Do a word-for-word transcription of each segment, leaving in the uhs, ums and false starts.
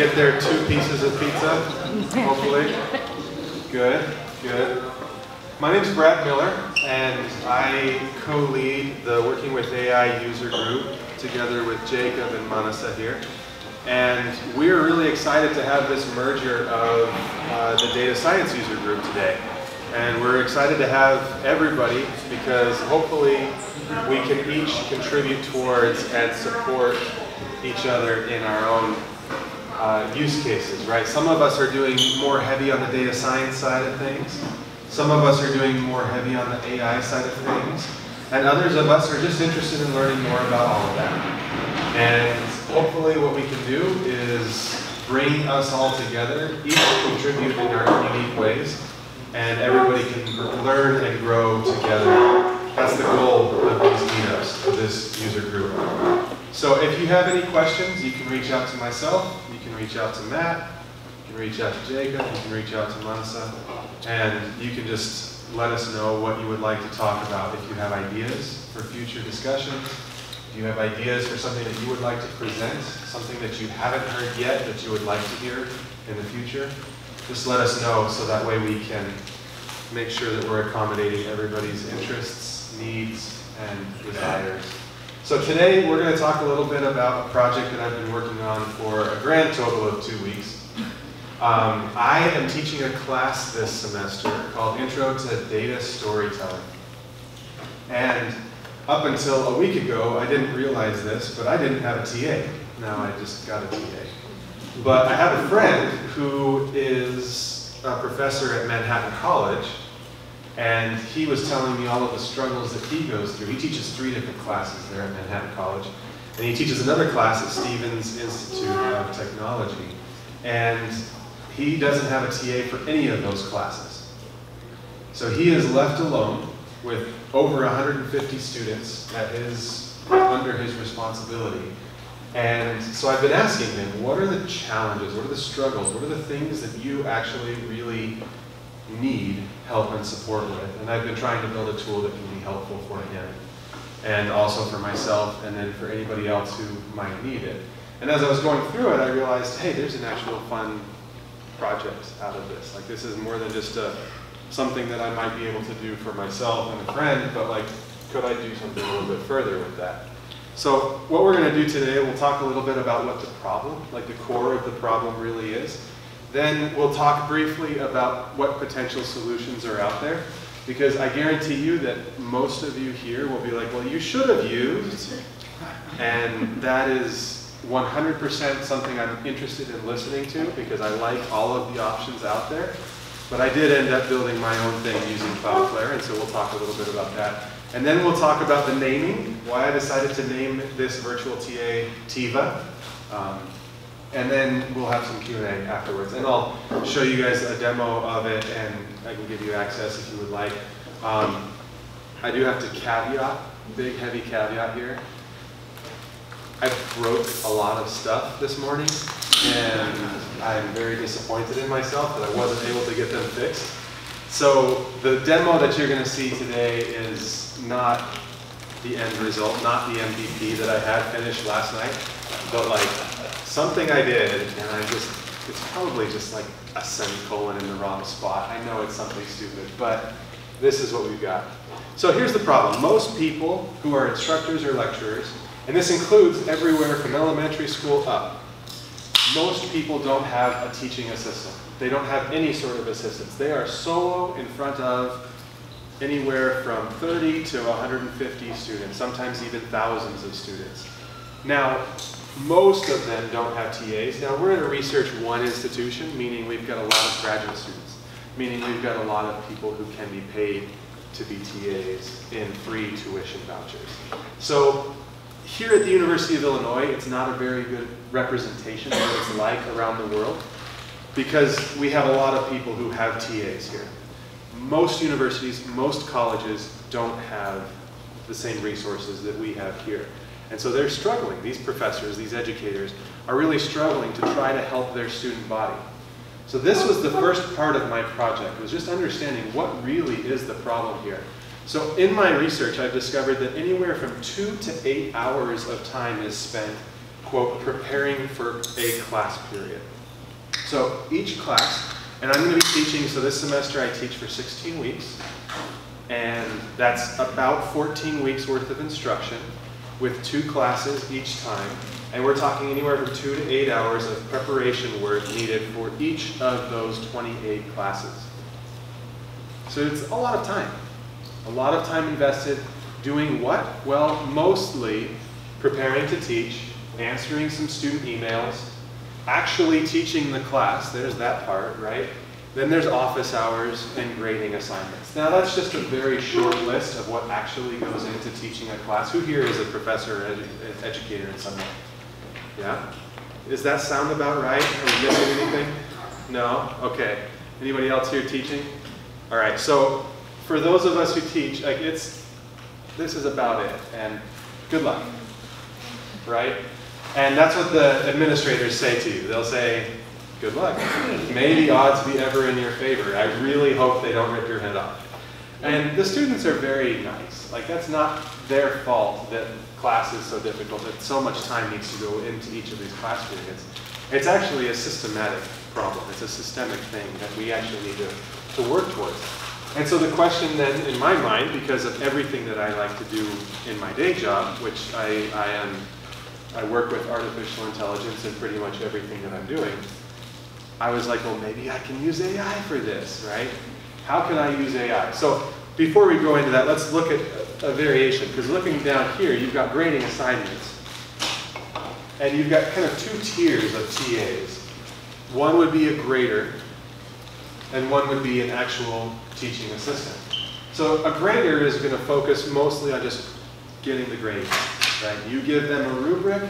get their two pieces of pizza, hopefully. Good, good. My name's Brad Miller, and I co-lead the Working with A I user group together with Jacob and Manasa here. And we're really excited to have this merger of uh, the data science user group today. And we're excited to have everybody because hopefully we can each contribute towards and support each other in our own uh, use cases, right? Some of us are doing more heavy on the data science side of things. Some of us are doing more heavy on the A I side of things. And others of us are just interested in learning more about all of that. And hopefully what we can do is bring us all together, each contribute in our unique ways, and everybody can learn and grow together. That's the goal of these meetups, of this user group. So if you have any questions, you can reach out to myself, you can reach out to Matt, you can reach out to Jacob, you can reach out to Manasa, and you can just let us know what you would like to talk about if you have ideas for future discussions. Do you have ideas for something that you would like to present, something that you haven't heard yet that you would like to hear in the future? Just let us know so that way we can make sure that we're accommodating everybody's interests, needs, and desires. So today we're going to talk a little bit about a project that I've been working on for a grand total of two weeks. Um, I am teaching a class this semester called Intro to Data Storytelling. And up until a week ago, I didn't realize this, but I didn't have a T A. Now I just got a T A. But I have a friend who is a professor at Manhattan College, and he was telling me all of the struggles that he goes through. He teaches three different classes there at Manhattan College, and he teaches another class at Stevens Institute of Technology. And he doesn't have a T A for any of those classes. So he is left alone with over one hundred fifty students at his, under his responsibility. And so I've been asking him, what are the challenges, what are the struggles, what are the things that you actually really need help and support with? And I've been trying to build a tool that can be helpful for him, and also for myself, and then for anybody else who might need it. And as I was going through it, I realized, hey, there's an actual fun project out of this. Like, this is more than just a something that I might be able to do for myself and a friend, but like, could I do something a little bit further with that? So what we're going to do today, we'll talk a little bit about what the problem, like the core of the problem really is. Then we'll talk briefly about what potential solutions are out there, because I guarantee you that most of you here will be like, well, you should have used, and that is one hundred percent something I'm interested in listening to, because I like all of the options out there. But I did end up building my own thing using Cloudflare, and so we'll talk a little bit about that. And then we'll talk about the naming, why I decided to name this virtual T A TIVA. Um, and then we'll have some Q and A afterwards. And I'll show you guys a demo of it, and I can give you access if you would like. Um, I do have to caveat, big heavy caveat here. I broke a lot of stuff this morning, and I'm very disappointed in myself that I wasn't able to get them fixed. So the demo that you're going to see today is not the end result, not the M V P that I had finished last night, but like something I did, and I just, it's probably just like a semicolon in the wrong spot. I know it's something stupid, but this is what we've got. So here's the problem. Most people who are instructors or lecturers, and this includes everywhere from elementary school up, most people don't have a teaching assistant. They don't have any sort of assistance. They are solo in front of anywhere from thirty to one hundred fifty students, sometimes even thousands of students. Now, most of them don't have T As. Now, we're in a research one institution, meaning we've got a lot of graduate students, meaning we've got a lot of people who can be paid to be T As in free tuition vouchers. So here at the University of Illinois, it's not a very good representation of what it's like around the world, because we have a lot of people who have T As here. Most universities, most colleges don't have the same resources that we have here. And so they're struggling. These professors, these educators, are really struggling to try to help their student body. So this was the first part of my project, was just understanding what really is the problem here. So in my research, I've discovered that anywhere from two to eight hours of time is spent quote, preparing for a class period. So each class, and I'm going to be teaching, so this semester I teach for sixteen weeks, and that's about fourteen weeks worth of instruction with two classes each time, and we're talking anywhere from two to eight hours of preparation work needed for each of those twenty-eight classes. So it's a lot of time, a lot of time invested doing what? Well, mostly preparing to teach, answering some student emails, actually teaching the class, there's that part, right? Then there's office hours and grading assignments. Now that's just a very short list of what actually goes into teaching a class. Who here is a professor or edu educator in some way? Yeah? Does that sound about right? Are we missing anything? No? Okay. Anybody else here teaching? All right, so for those of us who teach, like it's, this is about it, and good luck, right? And that's what the administrators say to you. They'll say, good luck. May the odds be ever in your favor. I really hope they don't rip your head off. And the students are very nice. Like, that's not their fault that class is so difficult, that so much time needs to go into each of these class periods. It's actually a systematic problem. It's a systemic thing that we actually need to, to work towards. And so the question then, in my mind, because of everything that I like to do in my day job, which I, I am, I work with artificial intelligence in pretty much everything that I'm doing, I was like, well, maybe I can use A I for this, right? How can I use A I? So before we go into that, let's look at a variation, because looking down here, you've got grading assignments. And you've got kind of two tiers of T As. One would be a grader, and one would be an actual teaching assistant. So a grader is going to focus mostly on just getting the grades, right? You give them a rubric.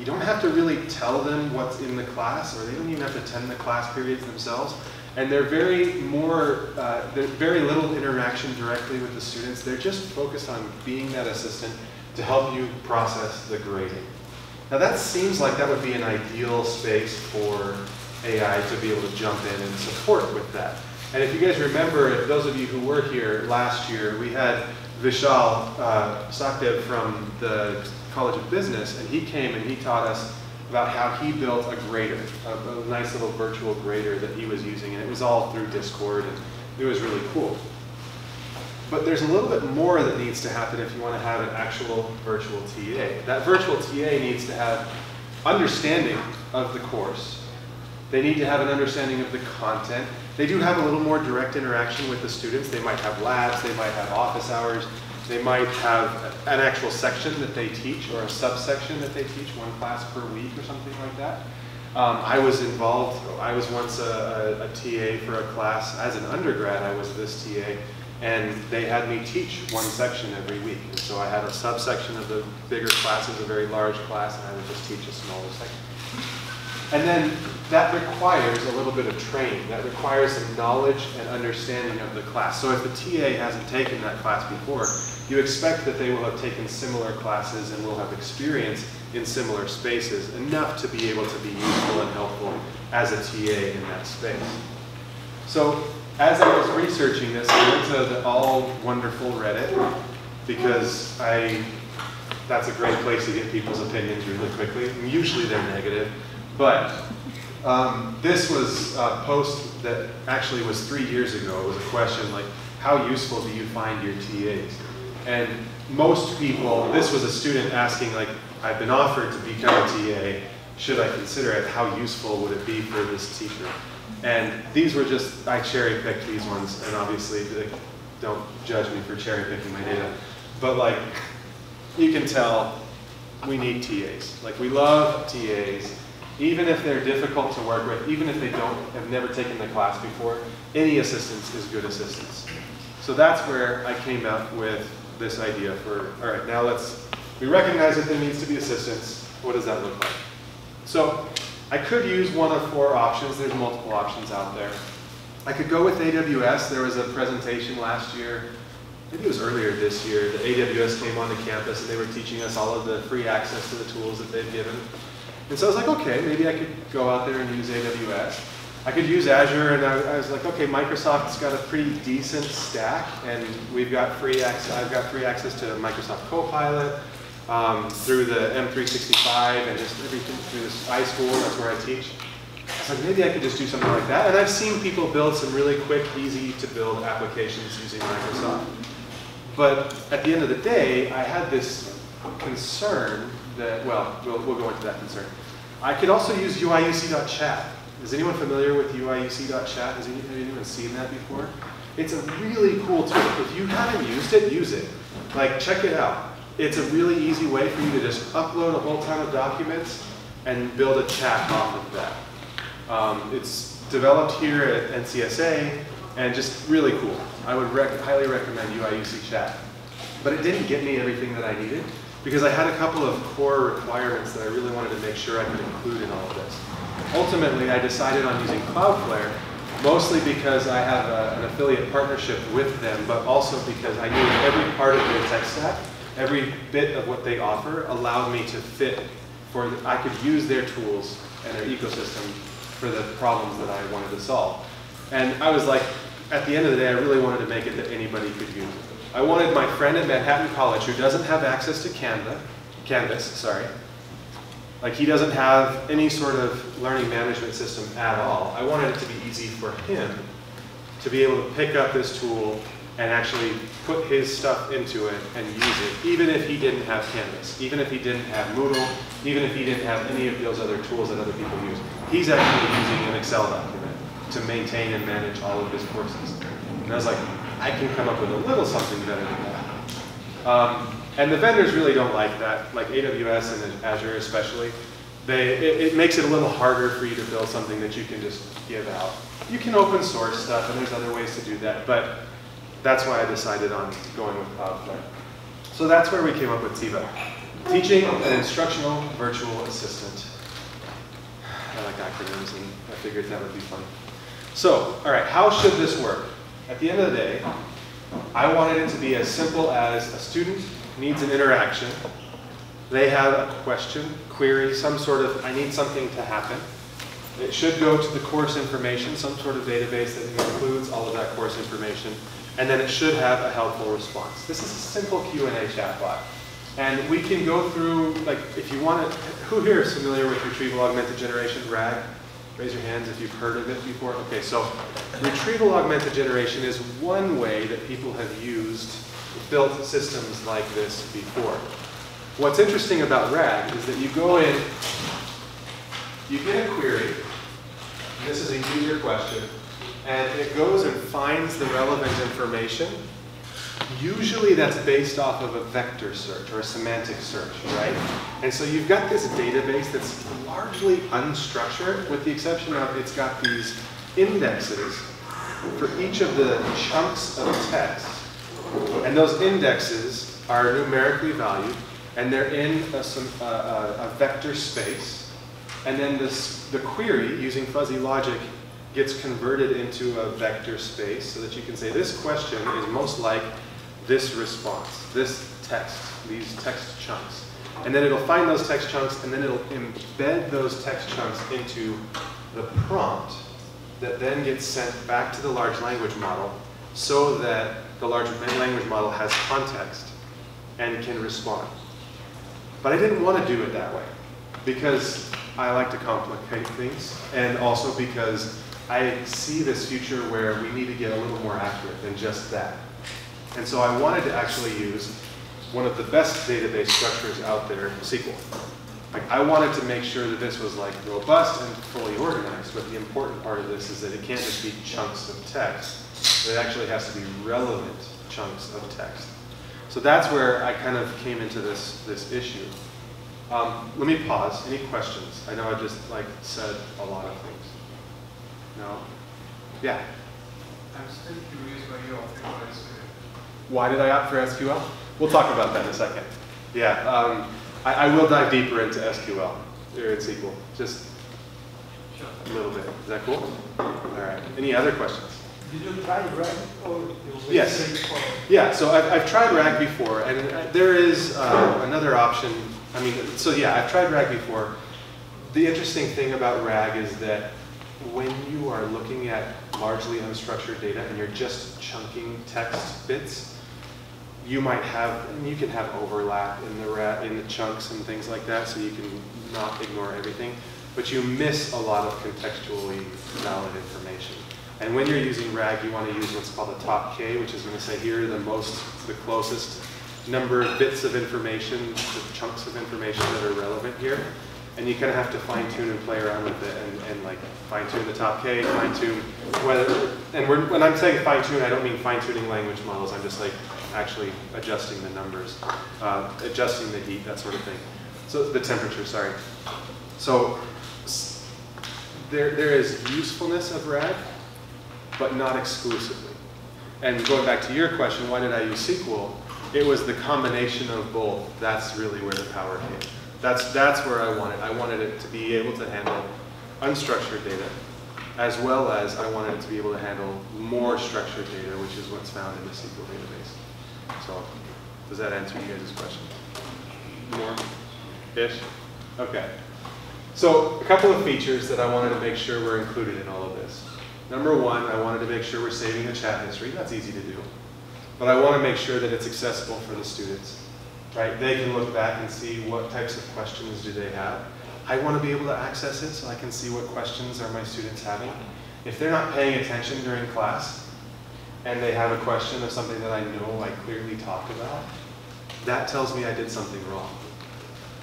You don't have to really tell them what's in the class, or they don't even have to attend the class periods themselves. And they're very more, uh, there's very little interaction directly with the students. They're just focused on being that assistant to help you process the grading. Now that seems like that would be an ideal space for A I to be able to jump in and support with that. And if you guys remember, if those of you who were here last year, we had Vishal uh, Sakdev from the College of Business, and he came and he taught us about how he built a grader, a, a nice little virtual grader that he was using, and it was all through Discord, and it was really cool. But there's a little bit more that needs to happen if you want to have an actual virtual T A. That virtual T A needs to have understanding of the course. They need to have an understanding of the content. They do have a little more direct interaction with the students. They might have labs, they might have office hours, they might have an actual section that they teach or a subsection that they teach, one class per week or something like that. Um, I was involved, I was once a, a, a T A for a class. As an undergrad, I was this T A, and they had me teach one section every week. And so I had a subsection of the bigger classes, a very large class, and I would just teach a smaller section. And then that requires a little bit of training. That requires some knowledge and understanding of the class. So if the T A hasn't taken that class before, you expect that they will have taken similar classes and will have experience in similar spaces enough to be able to be useful and helpful as a T A in that space. So as I was researching this, I went to the all wonderful Reddit, because I, that's a great place to get people's opinions really quickly. And usually they're negative. But um, this was a post that actually was three years ago. It was a question like, how useful do you find your T As? And most people, this was a student asking like, I've been offered to become a T A, should I consider it? How useful would it be for this teacher? And these were just, I cherry picked these ones, and obviously like, don't judge me for cherry picking my data. But like, you can tell we need T As. Like we love T As. Even if they're difficult to work with, even if they don't, have never taken the class before, any assistance is good assistance. So that's where I came up with this idea for, all right, now let's, we recognize that there needs to be assistance. What does that look like? So I could use one of four options. There's multiple options out there. I could go with A W S. There was a presentation last year, maybe it was earlier this year, that A W S came onto campus and they were teaching us all of the free access to the tools that they've given. And so I was like, okay, maybe I could go out there and use A W S. I could use Azure, and I, I was like, okay, Microsoft's got a pretty decent stack, and we've got free access, I've got free access to Microsoft Copilot. um, through the M three sixty-five and just everything through this iSchool, that's where I teach. So maybe I could just do something like that. And I've seen people build some really quick, easy to build applications using Microsoft. But at the end of the day, I had this concern that, well, we'll, we'll go into that concern. I could also use U I U C dot chat. Is anyone familiar with U I U C dot chat? Has anyone seen that before? It's a really cool tool. If you haven't used it, use it. Like, check it out. It's a really easy way for you to just upload a whole ton of documents and build a chat off of that. Um, it's developed here at N C S A and just really cool. I would rec highly recommend U I U C chat. But it didn't get me everything that I needed because I had a couple of core requirements that I really wanted to make sure I could include in all of this. Ultimately, I decided on using Cloudflare, mostly because I have a, an affiliate partnership with them, but also because I knew every part of their tech stack, every bit of what they offer allowed me to fit for, the, I could use their tools and their ecosystem for the problems that I wanted to solve. And I was like, at the end of the day, I really wanted to make it that anybody could use it. I wanted my friend at Manhattan College who doesn't have access to Canva, Canvas, sorry, like he doesn't have any sort of learning management system at all. I wanted it to be easy for him to be able to pick up this tool and actually put his stuff into it and use it, even if he didn't have Canvas, even if he didn't have Moodle, even if he didn't have any of those other tools that other people use. He's actually using an Excel document to maintain and manage all of his courses. And I was like, I can come up with a little something better than that. Um, And the vendors really don't like that, like A W S and Azure especially. They, it, it makes it a little harder for you to build something that you can just give out. You can open source stuff, and there's other ways to do that, but that's why I decided on going with Cloudflare. So that's where we came up with TIVA. Teaching an Instructional Virtual Assistant. I like acronyms, and I figured that would be fun. So, all right, how should this work? At the end of the day, I wanted it to be as simple as a student needs an interaction. They have a question, query, some sort of, I need something to happen. It should go to the course information, some sort of database that includes all of that course information, and then it should have a helpful response. This is a simple Q and A chatbot. And we can go through, like, if you want to, who here is familiar with Retrieval Augmented Generation, RAG? Raise your hands if you've heard of it before. Okay, so Retrieval Augmented Generation is one way that people have used built systems like this before. What's interesting about RAG is that you go in, you get a query, this is a user question, and it goes and finds the relevant information. Usually that's based off of a vector search or a semantic search, right? And so you've got this database that's largely unstructured, with the exception of it's got these indexes for each of the chunks of text. And those indexes are numerically valued, and they're in a, some, uh, a vector space. And then this, the query, using fuzzy logic, gets converted into a vector space so that you can say this question is most like this response, this text, these text chunks. And then it'll find those text chunks, and then it'll embed those text chunks into the prompt that then gets sent back to the large language model so that the large language model has context and can respond. But I didn't want to do it that way because I like to complicate things, and also because I see this future where we need to get a little more accurate than just that. And so I wanted to actually use one of the best database structures out there, S Q L. Like, I wanted to make sure that this was like robust and fully organized, but the important part of this is that it can't just be chunks of text. It actually has to be relevant chunks of text. So that's where I kind of came into this, this issue. Um, let me pause. Any questions? I know I just like said a lot of things. No? Yeah? I'm still curious why you opted for S Q L. Why did I opt for S Q L? We'll talk about that in a second. Yeah, um, I, I will dive deeper into S Q L or in S Q L. Just sure. A little bit. Is that cool? All right. Any other questions? Did you try RAG or you yes. Yeah, so I've, I've tried RAG before, and there is uh, another option. I mean, so yeah, I've tried RAG before. The interesting thing about RAG is that when you are looking at largely unstructured data and you're just chunking text bits, you might have, and you can have overlap in the rat, in the chunks and things like that, so you can not ignore everything, but you miss a lot of contextually valid information. And when you're using RAG, you want to use what's called a top K, which is going to say here are the most, the closest number of bits of information, the chunks of information that are relevant here. And you kind of have to fine tune and play around with it, and, and like fine tune the top K, fine tune whether, and we're, when I'm saying fine tune, I don't mean fine tuning language models, I'm just like actually adjusting the numbers, uh, adjusting the heat, that sort of thing. So the temperature, sorry. So there, there is usefulness of RAG, but not exclusively. And going back to your question, why did I use S Q L? It was the combination of both. That's really where the power came. That's, that's where I wanted. I wanted it to be able to handle unstructured data, as well as I wanted it to be able to handle more structured data, which is what's found in the S Q L database. So does that answer you guys' question? More-ish? Okay. So a couple of features that I wanted to make sure were included in all of this. Number one, I wanted to make sure we're saving the chat history. That's easy to do. But I want to make sure that it's accessible for the students. Right? They can look back and see what types of questions do they have. I want to be able to access it so I can see what questions are my students having. If they're not paying attention during class and they have a question of something that I know I clearly talked about, that tells me I did something wrong.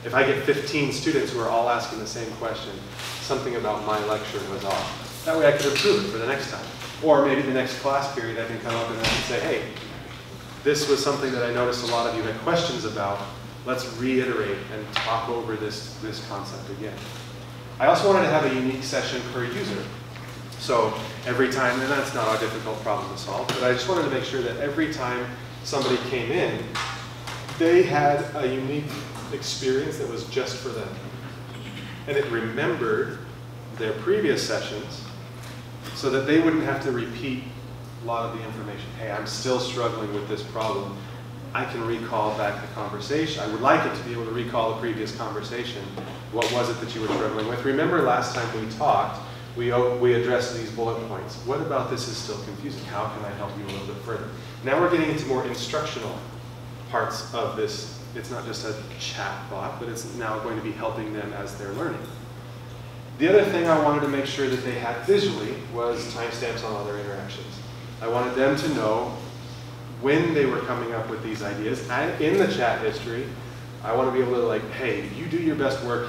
If I get fifteen students who are all asking the same question, something about my lecture was off. That way I could improve it for the next time. Or maybe the next class period I can come up and I can say, hey, this was something that I noticed a lot of you had questions about. Let's reiterate and talk over this, this concept again. I also wanted to have a unique session per user. So every time, and that's not a difficult problem to solve, but I just wanted to make sure that every time somebody came in, they had a unique experience that was just for them. And it remembered their previous sessions so that they wouldn't have to repeat a lot of the information. Hey, I'm still struggling with this problem. I can recall back the conversation. I would like it to be able to recall the previous conversation. What was it that you were struggling with? Remember last time we talked, we, we addressed these bullet points. What about this is still confusing? How can I help you a little bit further? Now we're getting into more instructional parts of this. It's not just a chat bot, but it's now going to be helping them as they're learning. The other thing I wanted to make sure that they had visually was timestamps on all their interactions. I wanted them to know when they were coming up with these ideas. I, in the chat history, I want to be able to like, hey, you do your best work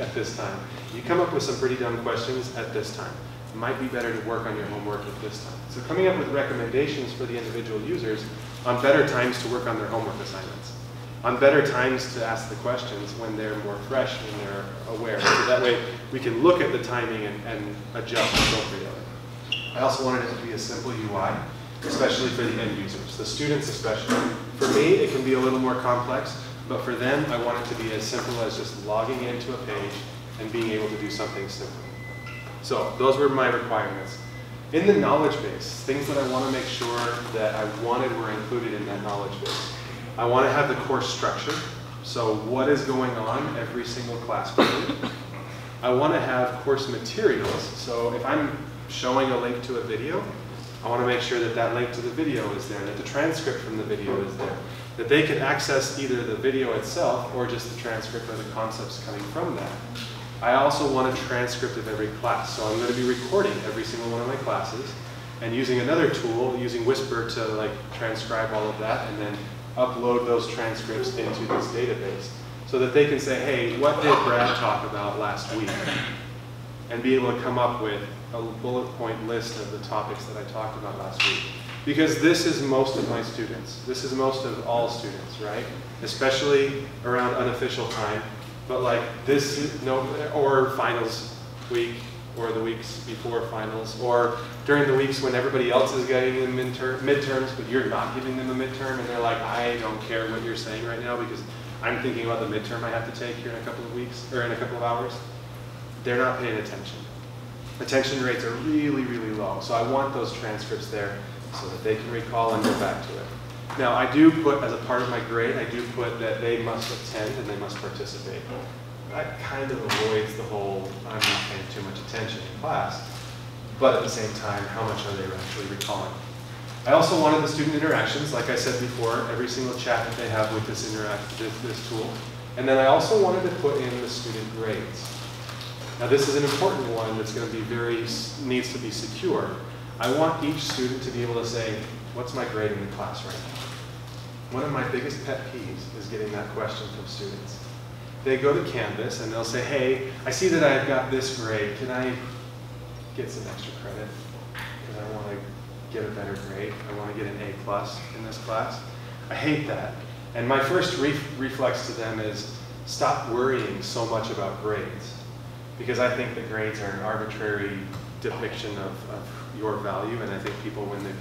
at this time. You come up with some pretty dumb questions at this time. It might be better to work on your homework at this time. So coming up with recommendations for the individual users on better times to work on their homework assignments, on better times to ask the questions when they're more fresh, when they're aware. So that way we can look at the timing and, and adjust appropriately. I also wanted it to be a simple U I, especially for the end users, the students especially. For me, it can be a little more complex, but for them, I want it to be as simple as just logging into a page and being able to do something simple. So those were my requirements. In the knowledge base, things that I want to make sure that I wanted were included in that knowledge base. I want to have the course structure, so what is going on every single class period. I want to have course materials, so if I'm showing a link to a video, I want to make sure that that link to the video is there, that the transcript from the video is there, that they can access either the video itself or just the transcript or the concepts coming from that. I also want a transcript of every class, so I'm going to be recording every single one of my classes and using another tool, using Whisper to like transcribe all of that and then upload those transcripts into this database so that they can say, hey, what did Brad talk about last week? And be able to come up with a bullet point list of the topics that I talked about last week. Because this is most of my students. This is most of all students, right? Especially around unofficial time. But like this, no, or finals week, or the weeks before finals, or during the weeks when everybody else is getting in midterm, midterms, but you're not giving them a midterm, and they're like, I don't care what you're saying right now because I'm thinking about the midterm I have to take here in a couple of weeks, or in a couple of hours. They're not paying attention. Attention rates are really, really low. So I want those transcripts there so that they can recall and go back to it. Now, I do put, as a part of my grade, I do put that they must attend and they must participate. That kind of avoids the whole, I'm not paying too much attention in class, but at the same time, how much are they actually recalling? I also wanted the student interactions, like I said before, every single chat that they have with this, interact, this, this tool. And then I also wanted to put in the student grades. Now this is an important one that's going to be very, needs to be secure. I want each student to be able to say, what's my grade in the class right now? One of my biggest pet peeves is getting that question from students. They go to Canvas and they'll say, hey, I see that I've got this grade. Can I get some extra credit? Because I want to get a better grade. I want to get an A plus in this class. I hate that. And my first re reflex to them is, stop worrying so much about grades. Because I think that grades are an arbitrary depiction of, of your value, and I think people, when they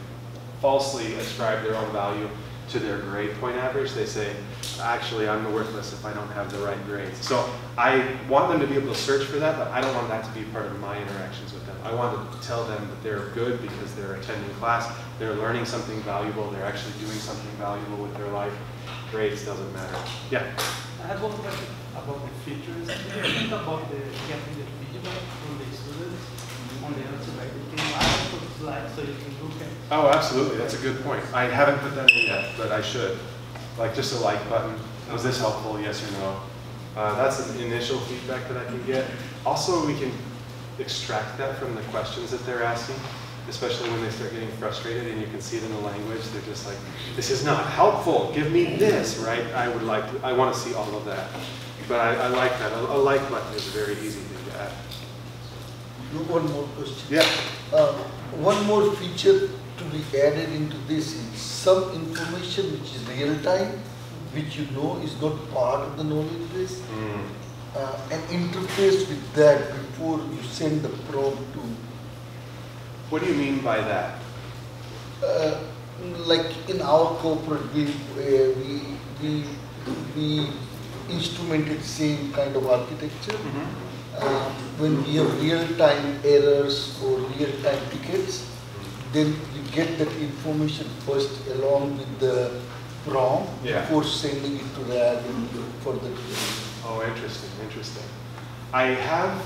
falsely ascribe their own value to their grade point average, they say, actually, I'm worthless if I don't have the right grades. So I want them to be able to search for that, but I don't want that to be part of my interactions with them. I want to tell them that they're good because they're attending class, they're learning something valuable, they're actually doing something valuable with their life. Grades doesn't matter. Yeah? I have one question about the features. Did you think about the getting the feedback from the students on the outside? Can you ask for slides so you can look at? Oh, absolutely. That's a good point. I haven't put that in yet, but I should. Like just a like button. Was this helpful? Yes or no? Uh, that's an initial feedback that I can get. Also, we can extract that from the questions that they're asking, especially when they start getting frustrated and you can see it in the language. They're just like, this is not helpful. Give me this, right? I would like to, I want to see all of that. But I, I like that. A, a like button is a very easy thing to add. One more question. Yeah. Uh, one more feature to be added into this is some information which is real time, which you know is not part of the knowledge base, mm. uh, and interface with that before you send the prompt to. What do you mean by that? Uh, like in our corporate, we uh, we we we instrumented same kind of architecture. Mm-hmm. Uh, when we have real-time errors or real-time tickets, then you get that information first along with the prompt yeah. before sending it to that and further. Oh, interesting, interesting. I have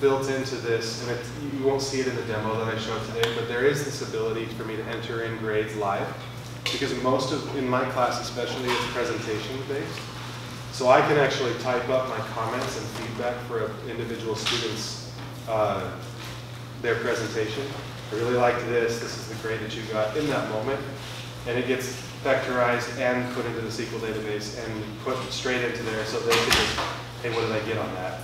built into this, and it's, you won't see it in the demo that I showed today, but there is this ability for me to enter in grades live, because most of, in my class especially, it's presentation-based. So I can actually type up my comments and feedback for an individual student's, uh, their presentation. I really liked this, this is the grade that you got in that moment. And it gets vectorized and put into the S Q L database and put straight into there so they can just, hey, what did I get on that?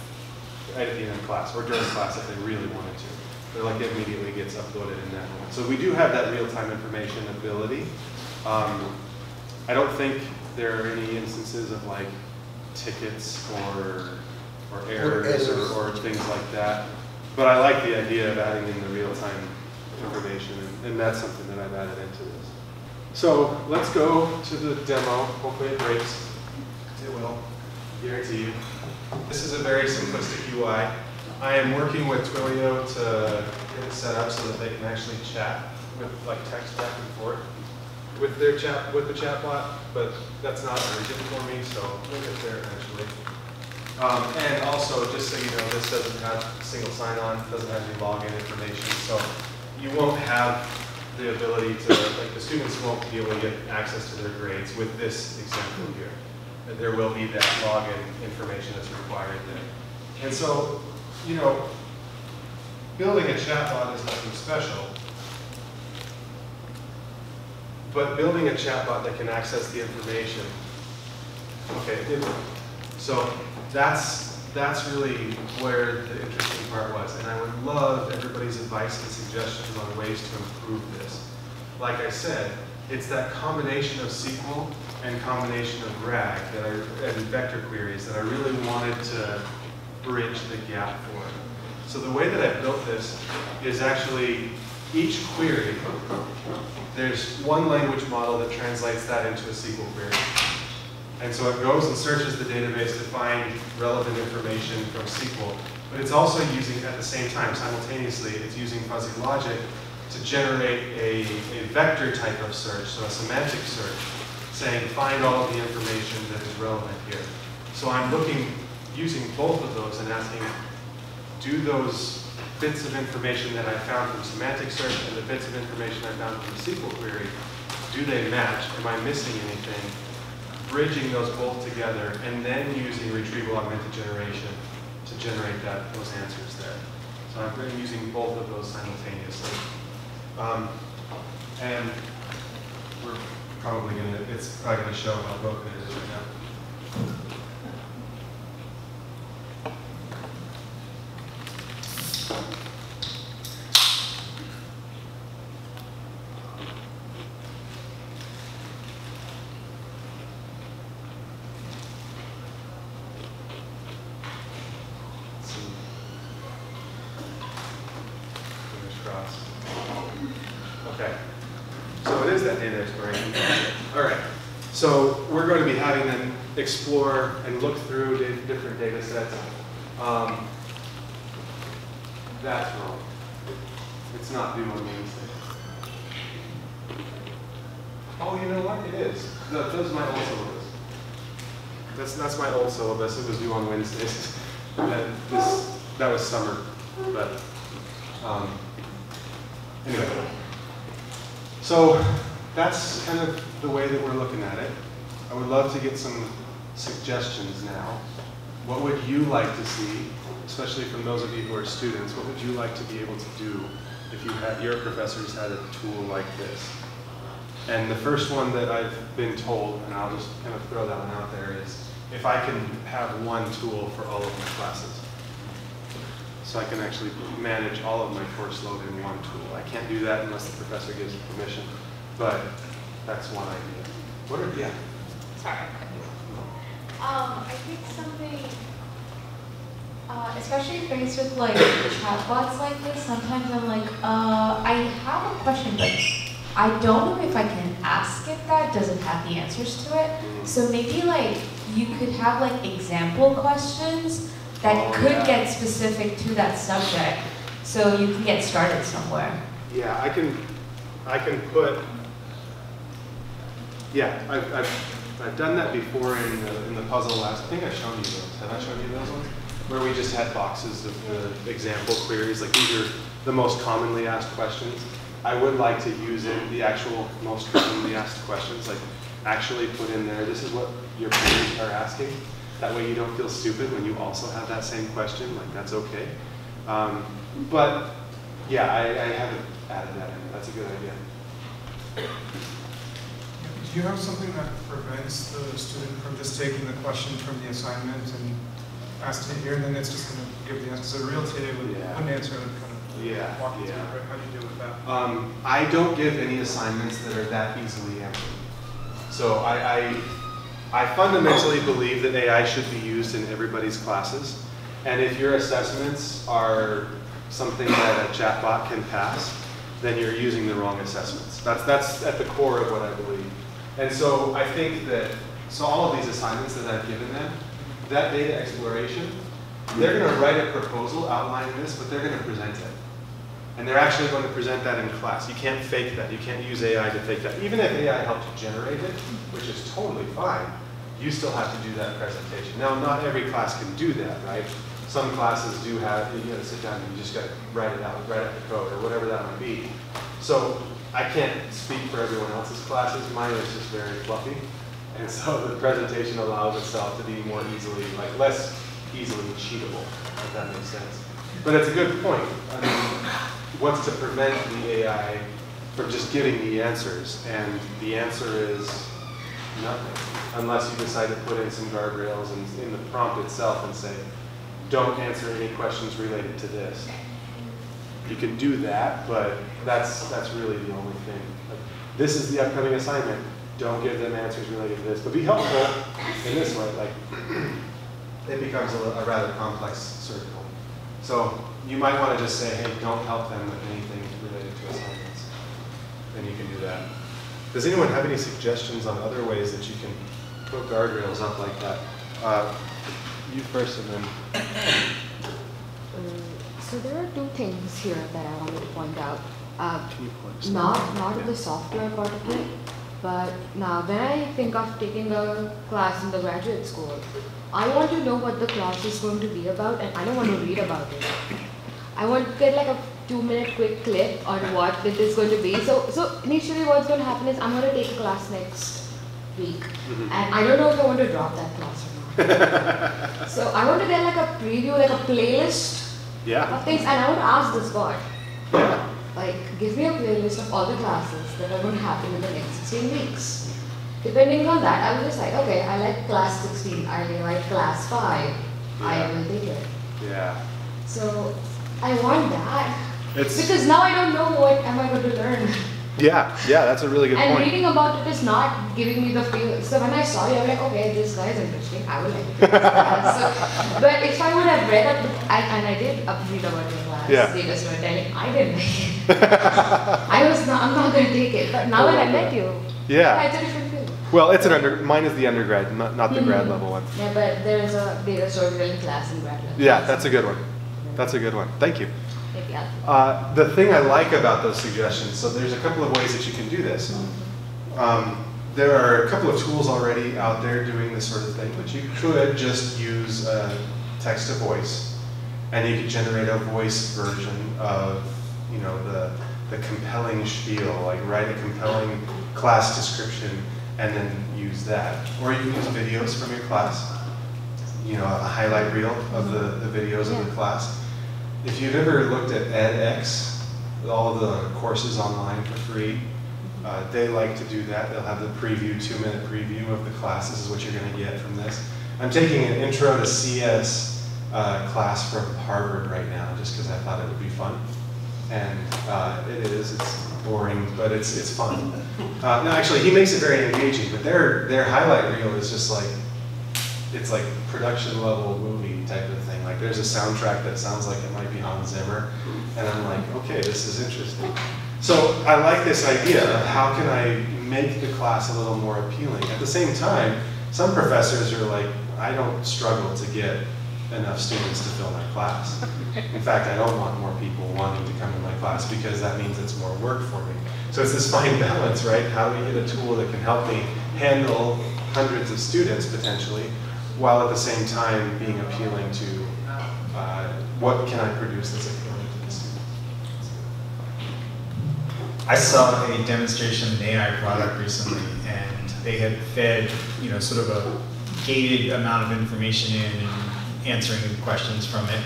Right at the end of class, or during class if they really wanted to. But like it immediately gets uploaded in that moment. So we do have that real-time information ability. Um, I don't think there are any instances of like, tickets or or errors or, or things like that. But I like the idea of adding in the real-time information, and, and that's something that I've added into this. So let's go to the demo. Hopefully it breaks. It will. Guarantee you. This is a very simplistic U I. I am working with Twilio to get it set up so that they can actually chat with like text back and forth with their chat with the chatbot, but that's not urgent for me, so we'll get there eventually. Um, and also, just so you know, this doesn't have single sign-on, doesn't have any login information, so you won't have the ability to, like the students won't be able to get access to their grades with this example here. And there will be that login information that's required there. And so, you know, building a chatbot is nothing special. But building a chatbot that can access the information, okay. So that's that's really where the interesting part was, and I would love everybody's advice and suggestions on ways to improve this. Like I said, it's that combination of S Q L and combination of RAG that I, and vector queries that I really wanted to bridge the gap for. So the way that I built this is actually each query. There's one language model that translates that into a S Q L query. And so it goes and searches the database to find relevant information from S Q L. But it's also using, at the same time, simultaneously, it's using fuzzy logic to generate a, a vector type of search, so a semantic search, saying find all of the information that is relevant here. So I'm looking, using both of those and asking, do those bits of information that I found from semantic search and the bits of information I found from the S Q L query, do they match? Am I missing anything? Bridging those both together and then using retrieval augmented generation to generate that, those answers there. So I've been using both of those simultaneously. Um, and we're probably going to, it's probably going to show how broken it is right now. Explore and look through different data sets. Um, that's wrong. It's not doing anything. Oh, you know what? It is. That, that's my old syllabus. That's, that's my old syllabus. It was due on Wednesdays. That, this, that was summer. But um, anyway. So that's kind of the way that we're looking at it. I would love to get some suggestions now. What would you like to see, especially from those of you who are students, what would you like to be able to do if you had, your professors had a tool like this? And the first one that I've been told, and I'll just kind of throw that one out there, is if I can have one tool for all of my classes. So I can actually manage all of my course load in one tool. I can't do that unless the professor gives permission, but that's one idea. What are, yeah? Sorry. Um, I think something, uh, especially faced with like chatbots like this, sometimes I'm like, uh, I have a question, but I don't know if I can ask it that doesn't have the answers to it. So maybe like you could have like example questions that oh, could yeah. get specific to that subject, so you can get started somewhere. Yeah, I can, I can put. Yeah, I've. I've I've done that before in the, in the puzzle last, I think I've shown you those, have I shown you those ones? Where we just had boxes of the example queries, like these are the most commonly asked questions. I would like to use it, the actual most commonly asked questions, like actually put in there, this is what your peers are asking. That way you don't feel stupid when you also have that same question, like that's okay. Um, but yeah, I, I haven't added that in, that's a good idea. Do you have something that prevents the student from just taking the question from the assignment and asking it here, and then it's just going to give the answer? So real today with yeah. one answer and kind of yeah. walking yeah. through it. How do you deal with that? Um, I don't give any assignments that are that easily answered. So I, I, I fundamentally believe that A I should be used in everybody's classes. And if your assessments are something that a chatbot can pass, then you're using the wrong assessments. That's, that's at the core of what I believe. And so I think that, so all of these assignments that I've given them, that data exploration, they're going to write a proposal outlining this, but they're going to present it. And they're actually going to present that in class. You can't fake that. You can't use A I to fake that. Even if A I helped generate it, which is totally fine, you still have to do that presentation. Now, not every class can do that, right? Some classes do have, you got to sit down and you just got to write it out, write out the code, or whatever that might be. So I can't speak for everyone else's classes. Mine is just very fluffy. And so the presentation allows itself to be more easily, like less easily cheatable, if that makes sense. But it's a good point. I mean, what's to prevent the A I from just giving the answers? And the answer is nothing, unless you decide to put in some guardrails in, in the prompt itself and say, don't answer any questions related to this. You can do that, but that's, that's really the only thing. Like, this is the upcoming assignment. Don't give them answers related to this, but be helpful in this way. Like, it becomes a, a rather complex circle. So you might want to just say, hey, don't help them with anything related to assignments. Then you can do that. Does anyone have any suggestions on other ways that you can put guardrails up like that? Uh, you first, and then. So there are two things here that I wanted to point out. Uh, not not yeah. the software part of it, But now, when I think of taking a class in the graduate school, I want to know what the class is going to be about, and I don't want to read about it. I want to get like a two-minute quick clip on what this is going to be. So, so initially, what's going to happen is I'm going to take a class next week, mm-hmm. and I don't know if I want to drop that class or not. So I want to get like a preview, like a playlist yeah. of things, and I want to ask this bot. Yeah. Like, give me a playlist of all the classes that are going to happen in the next sixteen weeks. Depending on that, I will decide, okay, I like class sixteen, I like class five, yeah. I will take it. Yeah. So, I want that. It's because now I don't know what am I going to learn. Yeah, yeah, that's a really good and point. And reading about it is not giving me the feel. So when I saw you, I was like, okay, this guy is interesting, I would like to do that. So, but if I would have read up, and I did read about the class, yeah. they just were telling, I didn't like it. I was not, I'm not going to take it. But now that I met you, yeah. I didn't even feel. Well, it's an under, mine is the undergrad, not, not the mm-hmm. grad level one. Yeah, but there is a data storytelling class in grad level. Yeah, that's a good one. That's a good one. Thank you. Yeah. Uh, the thing I like about those suggestions, so there's a couple of ways that you can do this. Um, there are a couple of tools already out there doing this sort of thing, but you could just use uh, text-to-voice, and you could generate a voice version of, you know, the, the compelling spiel, like write a compelling class description and then use that. Or you can use videos from your class, you know, a highlight reel of the, the videos yeah. of the class. If you've ever looked at edX, all the courses online for free, uh, they like to do that. They'll have the preview, two-minute preview of the class. This is what you're going to get from this. I'm taking an intro to C S uh, class from Harvard right now, just because I thought it would be fun. And uh, it is. It's boring, but it's it's fun. Uh, no, actually, he makes it very engaging. But their their highlight reel is just like, it's like production-level movie type of thing. Like, there's a soundtrack that sounds like it might be on Zimmer, and I'm like, okay, this is interesting. So I like this idea of how can I make the class a little more appealing. At the same time, some professors are like, I don't struggle to get enough students to fill my class. In fact, I don't want more people wanting to come to my class because that means it's more work for me. So it's this fine balance, right? How do we get a tool that can help me handle hundreds of students potentially, while at the same time being appealing to uh, what can I produce that's appealing to the student. I saw a demonstration of an A I product recently, and they had fed, you know, sort of a gated amount of information in and answering questions from it.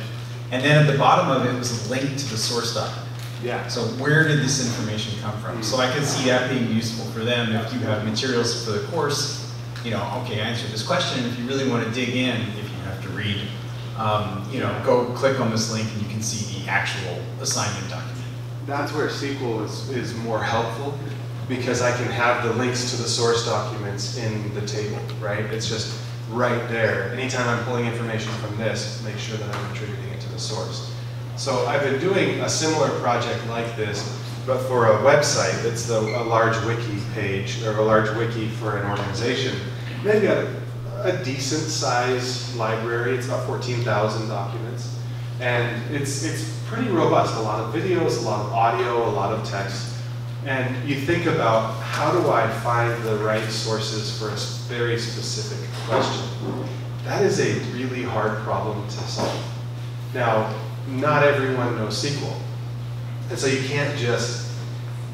And then at the bottom of it was a link to the source document. Yeah. So where did this information come from? So I could see that being useful for them if you have materials for the course. You know, okay, I answered this question. If you really want to dig in, if you have to read, um, you know, go click on this link and you can see the actual assignment document. That's where S Q L is, is more helpful because I can have the links to the source documents in the table, right? It's just right there. Anytime I'm pulling information from this, make sure that I'm attributing it to the source. So I've been doing a similar project like this, but for a website that's the, a large wiki page, or a large wiki for an organization. They've got a, a decent size library. It's about fourteen thousand documents. And it's, it's pretty robust, a lot of videos, a lot of audio, a lot of text. And you think about, how do I find the right sources for a very specific question? That is a really hard problem to solve. Now, not everyone knows S Q L. And so you can't just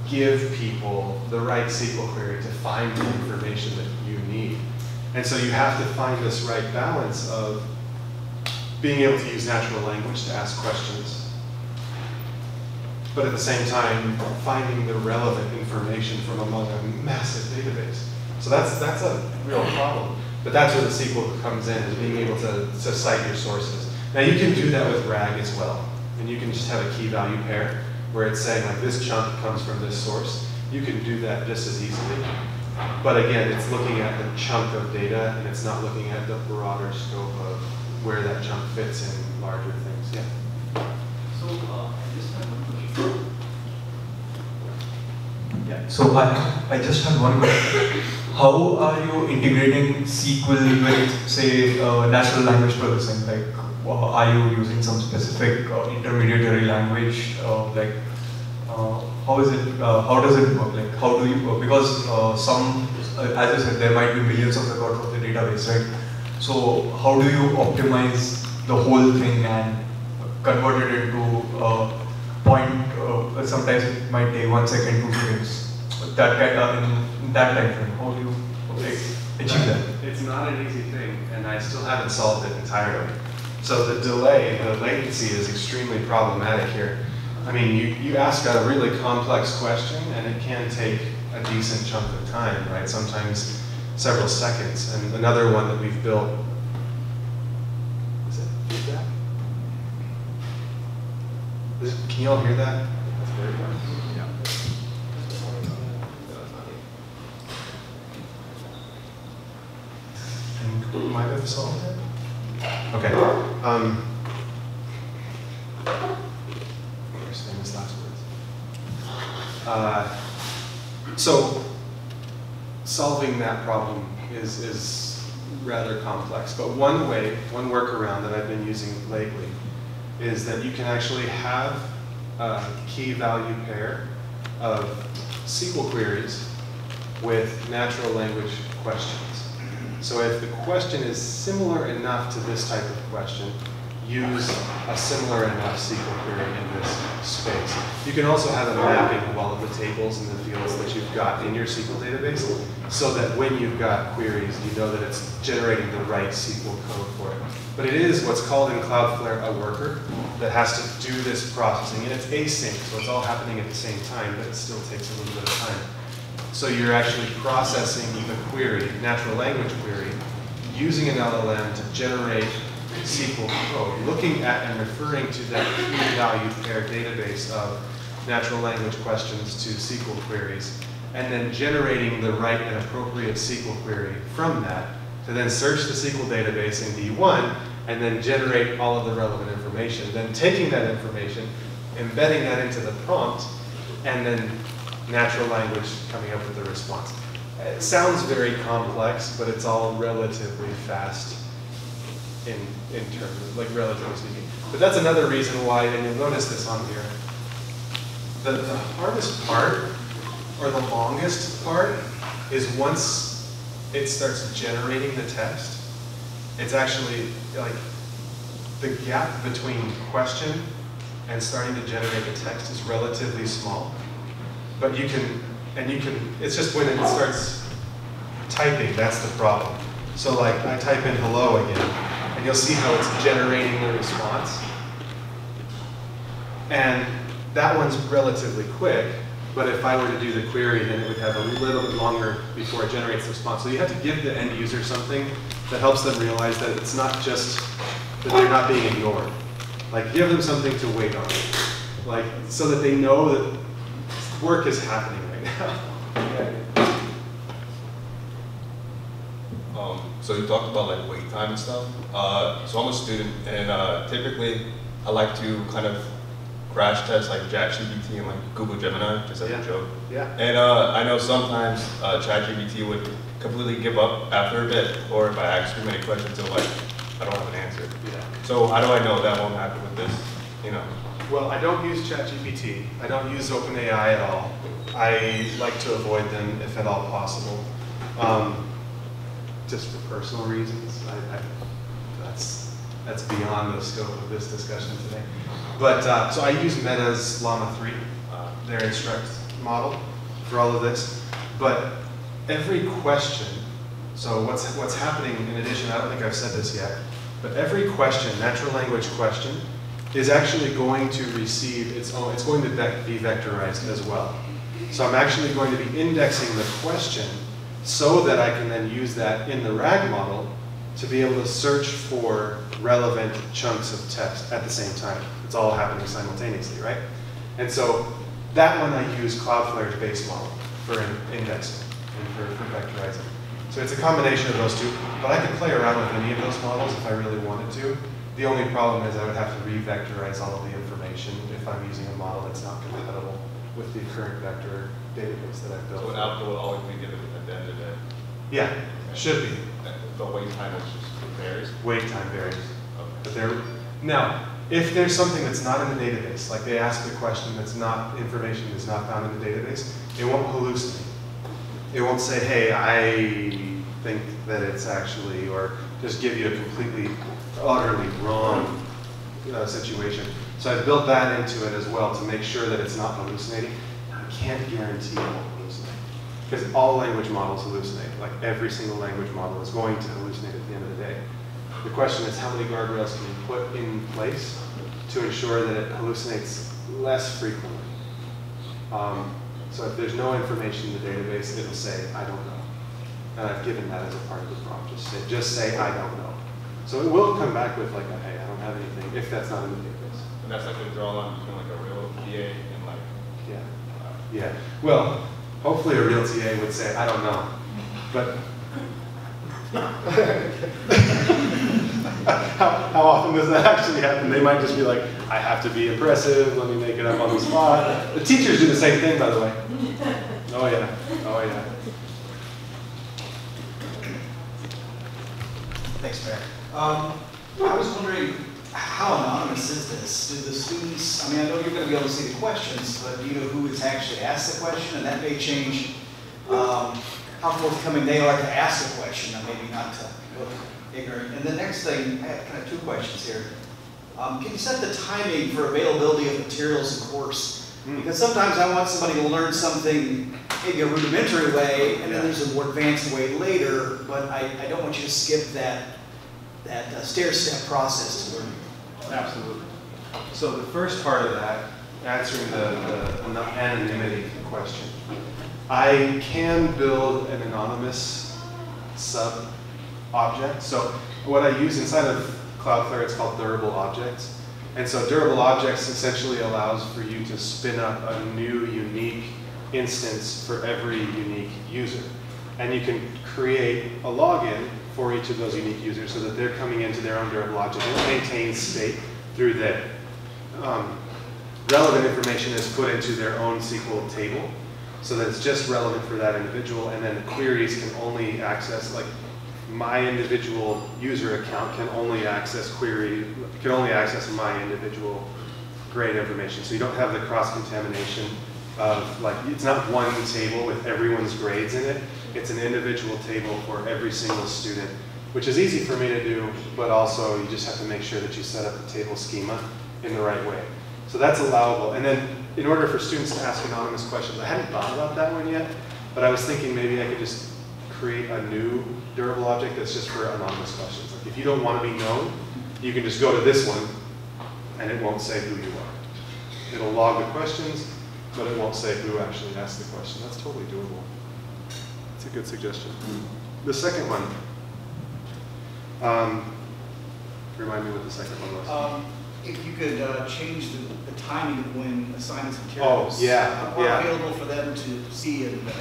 give people the right S Q L query to find the information that you need. And so you have to find this right balance of being able to use natural language to ask questions, but at the same time finding the relevant information from among a massive database. So that's, that's a real problem. But that's where the S Q L comes in, is being able to, to cite your sources. Now you can do that with RAG as well. And you can just have a key value pair, where it's saying, like, this chunk comes from this source. You can do that just as easily. But again, it's looking at the chunk of data, and it's not looking at the broader scope of where that chunk fits in larger things. Yeah? So, uh, I just have one question. Yeah. So, I, I just have one question. How are you integrating S Q L with, say, uh, natural language processing? Like, are you using some specific uh, intermediary language, uh, like Uh, how is it? Uh, how does it work? Like, how do you? Uh, because uh, some, uh, as you said, there might be millions of records of the database, right? So, how do you optimize the whole thing and convert it into uh, point? Uh, sometimes it might take one second, two seconds. That kind of in that time frame, how do you like, achieve that? It's not an easy thing, and I still haven't solved it entirely. So the delay, the latency is extremely problematic here. I mean, you, you ask a really complex question and it can take a decent chunk of time, right? Sometimes several seconds. And another one that we've built, is it feedback? Is it, can you all hear that? That's very funny. Yeah. And we might have solved it. Okay. Um, first famous last words. Uh, so solving that problem is is rather complex. But one way, one workaround that I've been using lately is that you can actually have a key value pair of S Q L queries with natural language questions. So if the question is similar enough to this type of question, use a similar enough S Q L query in this space. You can also have a mapping of all of the tables and the fields that you've got in your S Q L database so that when you've got queries, you know that it's generating the right S Q L code for it. But it is what's called in Cloudflare a worker that has to do this processing. And it's async, so it's all happening at the same time, but it still takes a little bit of time. So you're actually processing the query, natural language query, using an L L M to generate S Q L code, looking at and referring to that key value pair database of natural language questions to S Q L queries, and then generating the right and appropriate S Q L query from that to then search the S Q L database in D one and then generate all of the relevant information. Then taking that information, embedding that into the prompt, and then natural language coming up with the response. It sounds very complex, but it's all relatively fast in, in terms of, like, relatively speaking. But that's another reason why, and you'll notice this on here, the, the hardest part, or the longest part, is once it starts generating the text, it's actually, like, the gap between question and starting to generate the text is relatively small. But you can, and you can, it's just when it starts typing, that's the problem. So like, I type in hello again, and you'll see how it's generating the response. And that one's relatively quick, but if I were to do the query, then it would have a little bit longer before it generates the response. So you have to give the end user something that helps them realize that it's not just, that they're not being ignored. Like, give them something to wait on. Like, so that they know that work is happening right now. um, so you talked about like wait time and stuff. Uh, so I'm a student, and uh, typically I like to kind of crash test like ChatGPT and like Google Gemini, just as yeah. a joke. Yeah. And uh, I know sometimes uh, ChatGPT would completely give up after a bit, or if I ask too many questions, it'll like I don't have an answer. Yeah. So how do I know that won't happen with this? You know. Well, I don't use ChatGPT. I don't use OpenAI at all. I like to avoid them if at all possible, um, just for personal reasons. I, I, that's that's beyond the scope of this discussion today. But uh, so I use Meta's Llama three, uh, their instruct model, for all of this. But every question. So what's what's happening? In addition, I don't think I've said this yet. But every question, natural language question, is actually going to receive its own, it's going to be vectorized as well. So I'm actually going to be indexing the question so that I can then use that in the RAG model to be able to search for relevant chunks of text at the same time. It's all happening simultaneously, right? And so that one I use Cloudflare's base model for indexing and for, for vectorizing. So it's a combination of those two, but I could play around with any of those models if I really wanted to. The only problem is I would have to re-vectorize all of the information if I'm using a model that's not compatible with the current vector database that I've built. So an output will always be given at the end of the day? Yeah, okay. Should be. The wait time is just varies? Wait time varies. Okay. But there, now, if there's something that's not in the database, like they ask a question that's not information that's not found in the database, it won't hallucinate. It won't say, hey, I think that it's actually, or just give you a completely, utterly wrong uh, situation. So I've built that into it as well to make sure that it's not hallucinating. I can't guarantee it won't hallucinate, because all language models hallucinate. Like every single language model is going to hallucinate at the end of the day. The question is, how many guardrails can you put in place to ensure that it hallucinates less frequently? Um, so if there's no information in the database, it'll say, I don't know. And I've given that as a part of the prompt. Just say, just say I don't know. So it will come back with like, a, hey, I don't have anything, if that's not in the database. And that's like the drawline between like a real T A and like... Yeah. Uh, yeah. Well, hopefully a real T A would say, I don't know. But how, how often does that actually happen? They might just be like, I have to be impressive, let me make it up on the spot. The teachers do the same thing, by the way. Oh yeah, oh yeah. Thanks, Bear. Um, I was wondering, how anonymous is this? Do the students, I mean, I know you're going to be able to see the questions, but do you know who has actually asked the question? And that may change um, how forthcoming they are to ask the question, and maybe not to look ignorant. And the next thing, I have kind of two questions here. Um, can you set the timing for availability of materials in course? Mm. Because sometimes I want somebody to learn something maybe a rudimentary way, and then there's a more advanced way later, but I, I don't want you to skip that, that uh, stair-step process to learning. Absolutely. So the first part of that, answering the, the anonymity question, I can build an anonymous sub-object. So what I use inside of Cloudflare, it's called durable objects. And so durable objects essentially allows for you to spin up a new, unique instance for every unique user. And you can create a login for each of those unique users so that they're coming into their own durable object and maintains state through that. Um, relevant information is put into their own S Q L table so that it's just relevant for that individual, and then queries can only access, like my individual user account can only access query, can only access my individual grade information. So you don't have the cross-contamination of, like, it's not one table with everyone's grades in it. It's an individual table for every single student, which is easy for me to do, but also you just have to make sure that you set up the table schema in the right way. So that's allowable. And then in order for students to ask anonymous questions, I hadn't thought about that one yet, but I was thinking maybe I could just create a new durable object that's just for anonymous questions. Like if you don't want to be known, you can just go to this one and it won't say who you are. It'll log the questions, but it won't say who actually asked the question. That's totally doable. That's a good suggestion. The second one. Um, remind me what the second one was. Um, if you could uh, change the, the timing of when assignments and materials oh, yeah, uh, are yeah. available for them to see and uh,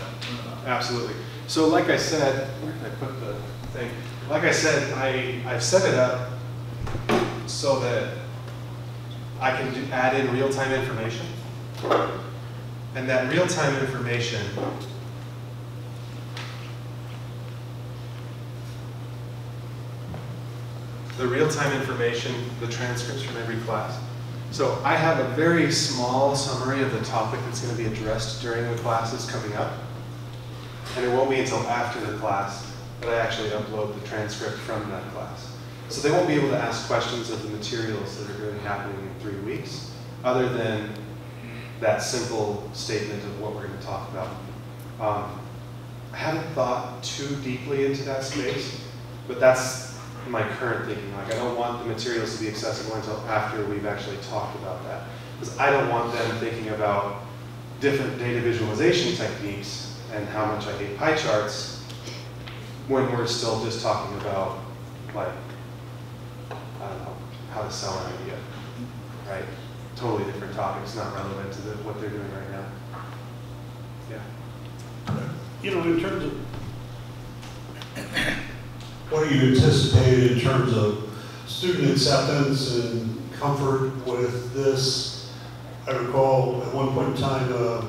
absolutely. So like I said, where did I put the thing? Like I said, I, I've set it up so that I can do, add in real-time information. And that real-time information the real-time information, the transcripts from every class. So I have a very small summary of the topic that's going to be addressed during the classes coming up. And it won't be until after the class that I actually upload the transcript from that class. So they won't be able to ask questions of the materials that are going to be happening in three weeks, other than that simple statement of what we're going to talk about. Um, I haven't thought too deeply into that space, but that's my current thinking. Like, I don't want the materials to be accessible until after we've actually talked about that, because I don't want them thinking about different data visualization techniques and how much I hate pie charts when we're still just talking about, like, I don't know, how to sell an idea, right? Totally different topics, not relevant to the, what they're doing right now. Yeah. You know, in terms of what do you anticipate in terms of student acceptance and comfort with this? I recall at one point in time uh,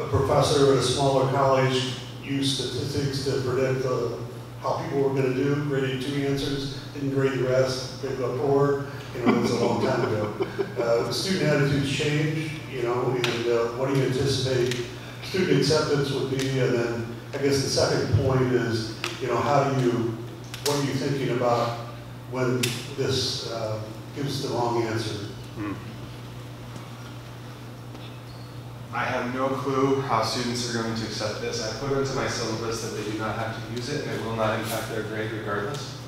a professor at a smaller college used statistics to predict uh, how people were going to do, graded two answers, didn't grade the rest, graded up four. You know, it was a long time ago. Uh, the student attitudes changed, you know, and uh, what do you anticipate student acceptance would be? And then I guess the second point is, you know, how do you, what are you thinking about when this uh, gives the wrong answer? Hmm. I have no clue how students are going to accept this. I put into my syllabus that they do not have to use it, and it will not impact their grade regardless.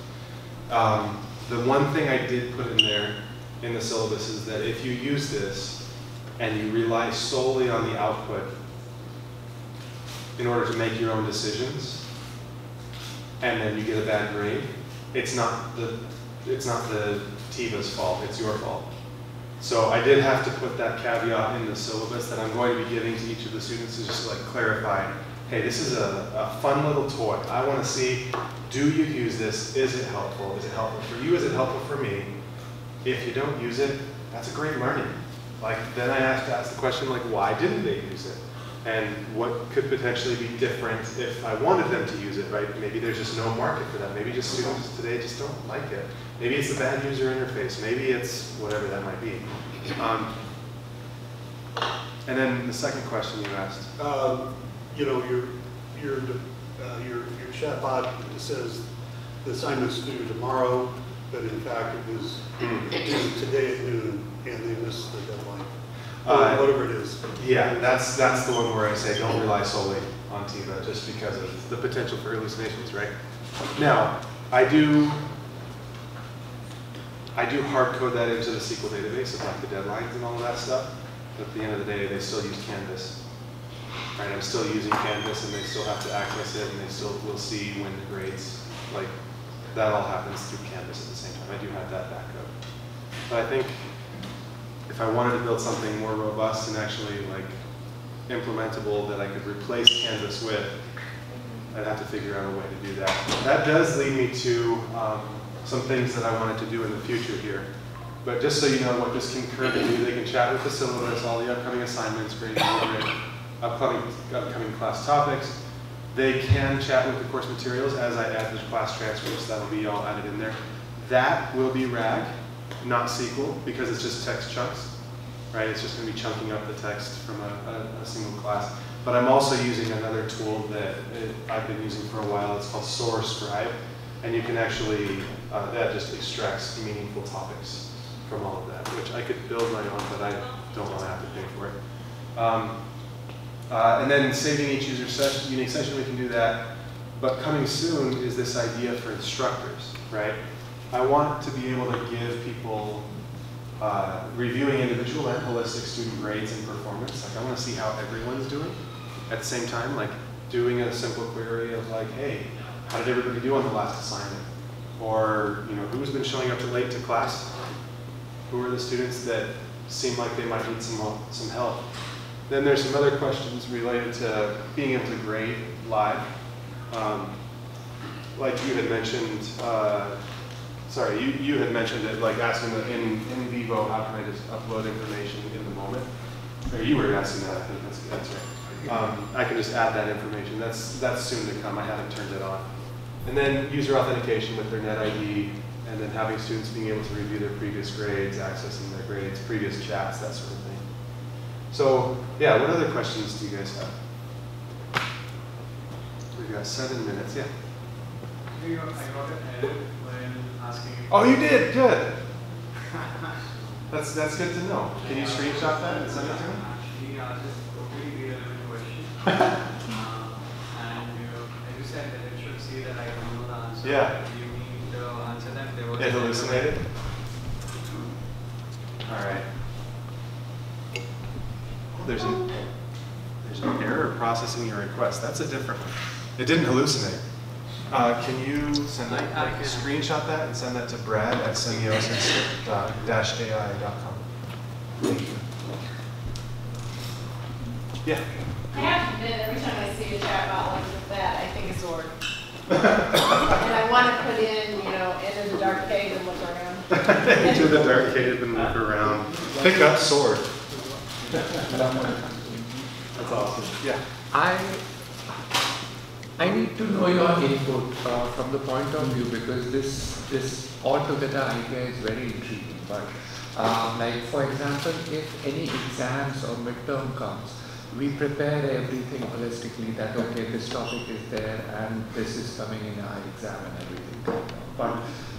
Um, the one thing I did put in there in the syllabus is that if you use this and you rely solely on the output in order to make your own decisions, and then you get a bad grade, it's not the, it's not the TIVA's fault, it's your fault. So I did have to put that caveat in the syllabus that I'm going to be giving to each of the students to just like clarify, hey, this is a, a fun little toy. I want to see, do you use this? Is it helpful? Is it helpful for you? Is it helpful for me? If you don't use it, that's a great learning. Like, then I have to ask the question, like, why didn't they use it? And what could potentially be different if I wanted them to use it, right? Maybe there's just no market for that. Maybe just students today just don't like it. Maybe it's the bad user interface. Maybe it's whatever that might be. Um, and then the second question you asked. Um, you know, your, your, uh, your, your chatbot says the assignment's due tomorrow, but in fact it was due today at noon, and they missed the deadline. Uh, whatever it is. Yeah, that's that's the one where I say don't rely solely on TIVA just because of the potential for hallucinations, right? Now, I do I do hard code that into the S Q L database of like the deadlines and all of that stuff. But at the end of the day, they still use Canvas. Right? I'm still using Canvas, and they still have to access it, and they still will see when the grades, like that all happens through Canvas at the same time. I do have that backup, but I think. If I wanted to build something more robust and actually like implementable that I could replace Canvas with, I'd have to figure out a way to do that. That does lead me to um, some things that I wanted to do in the future here. But just so you know what this can currently do, they can chat with the syllabus, all the upcoming assignments, grades, upcoming, upcoming class topics. They can chat with the course materials as I add the class transcripts. That'll be all added in there. That will be RAG. Not S Q L, because it's just text chunks, right? It's just going to be chunking up the text from a, a, a single class. But I'm also using another tool that it, I've been using for a while. It's called Sourcecribe, and you can actually, uh, that just extracts meaningful topics from all of that, which I could build my own, but I don't want to have to pay for it. Um, uh, and then saving each user session, unique session, we can do that. But coming soon is this idea for instructors, right? I want to be able to give people uh, reviewing individual and holistic student grades and performance. Like I want to see how everyone's doing. At the same time, like doing a simple query of like, hey, how did everybody do on the last assignment? Or you know, who's been showing up late to class? Who are the students that seem like they might need some some help? Then there's some other questions related to being able to grade live. Um, like you had mentioned. Uh, Sorry, you, you had mentioned it, like asking the in, in vivo, how can I just upload information in the moment? Or you were asking that, I think that's, that's right. Um, I can just add that information. That's, that's soon to come, I haven't turned it on. And then user authentication with their NetID, and then having students being able to review their previous grades, accessing their grades, previous chats, that sort of thing. So, yeah, what other questions do you guys have? We've got seven minutes, yeah. Here you go, I got it. Oh, you did? Good. That's that's good to know. Can you screenshot that and send it to me? Actually, I just really relevant question. uh, and you know, as you said, that it should see that I don't know the answer. Yeah. You need the answer that they were. It hallucinated. All right. Oh, there's an there's an error processing your request. That's a different one. It didn't hallucinate. Uh, can you send that, like, like, screenshot that and send that to Brad at symiosis dash A I dot com? Thank you. Yeah. I have to admit, every time I see a chatbot like that, I think it's Zorg. And I want to put in, you know, into the dark cave and look around. Into the dark cave and look around. Pick up Zorg. That's awesome. Yeah. I. I need to know your input uh, from the point of view, because this this altogether idea is very intriguing. But uh, like for example, if any exams or midterm comes, we prepare everything holistically. That okay, this topic is there, and this is coming in our exam and everything. But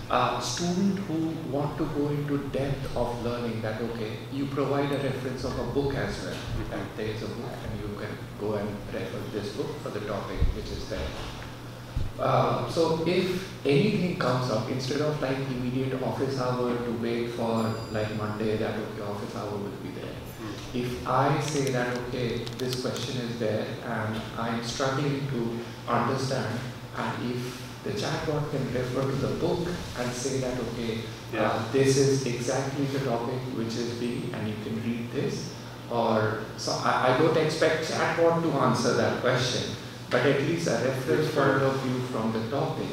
uh, student who want to go into depth of learning, that okay, you provide a reference of a book as well. That there is a book, and you can go and refer this book for the topic which is there. Uh, so if anything comes up, instead of like immediate office hour to wait for like Monday, that okay, office hour will be there. If I say that, okay, this question is there and I'm struggling to understand, and if the chatbot can refer to the book and say that, okay, yeah. uh, this is exactly the topic which is being, and you can read this, or so I, I don't expect chatbot to answer that question, but at least a reference point of view from the topic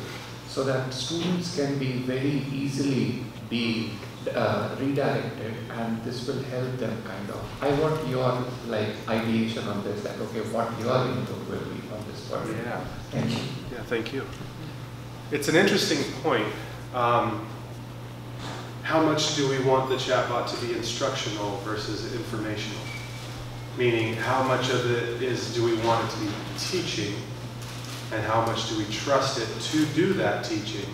so that students can be very easily be Uh, redirected, and this will help them kind of. I want your like ideation on this, that okay, what your input will be on this part. Yeah, thank you. Yeah, thank you. It's an interesting point. Um, how much do we want the chatbot to be instructional versus informational? Meaning, how much of it is do we want it to be teaching, and how much do we trust it to do that teaching?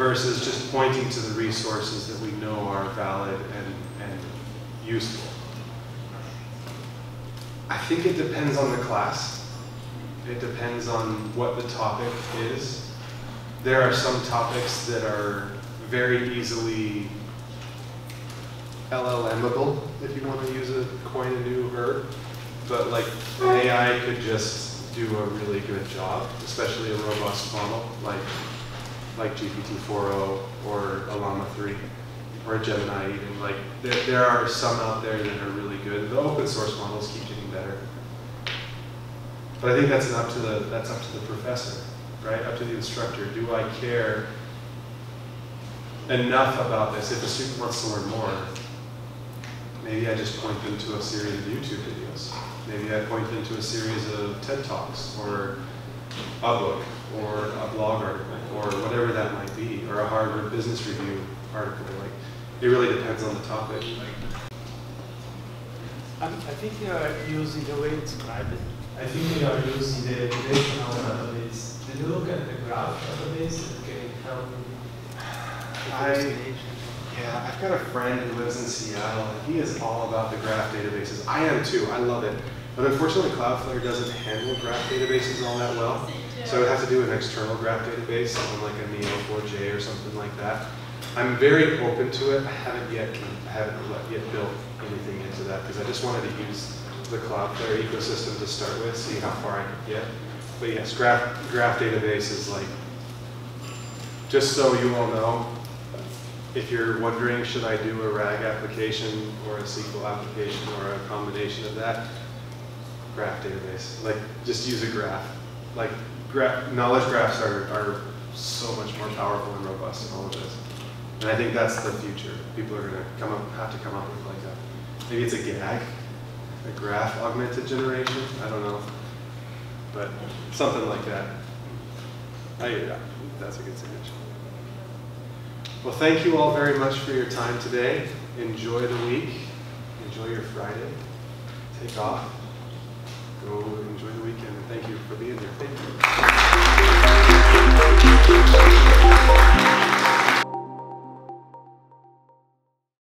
Versus just pointing to the resources that we know are valid and, and useful. I think it depends on the class. It depends on what the topic is. There are some topics that are very easily L L M-able, if you want to use a coin a new verb. But like A I could just do a really good job, especially a robust model like like G P T four point oh or a Llama three or a Gemini even. Like, there, there are some out there that are really good. The open source models keep getting better. But I think that's up to the, that's up to the professor, right? Up to the instructor. Do I care enough about this? If a student wants to learn more, maybe I just point them to a series of YouTube videos. Maybe I point them to a series of TED Talks or a book or a blog article or whatever that might be, or a Harvard Business Review article. Like, it really depends on the topic. I, I think they are using the way it's described. I think they are using the relational database. Did you look at the graph database? Okay, help me. Yeah, I've got a friend who lives in Seattle, and he is all about the graph databases. I am too. I love it. But unfortunately, Cloudflare doesn't handle graph databases all that well. So I would have to do an external graph database, something like a Neo four J or something like that. I'm very open to it. I haven't yet, I haven't yet built anything into that, because I just wanted to use the Cloudflare ecosystem to start with, see how far I could get. But yes, graph, graph database is like, just so you all know, if you're wondering, should I do a RAG application or a S Q L application or a combination of that? Graph database, like just use a graph. Like graph, knowledge graphs are, are so much more powerful and robust in all of this. And I think that's the future. People are gonna come up, have to come up with like a, maybe it's a G A G, a graph augmented generation, I don't know. But something like that. I, yeah, that's a good suggestion. Well, thank you all very much for your time today. Enjoy the week, enjoy your Friday, take off. Go enjoy the weekend, and thank you for being here. Thank you.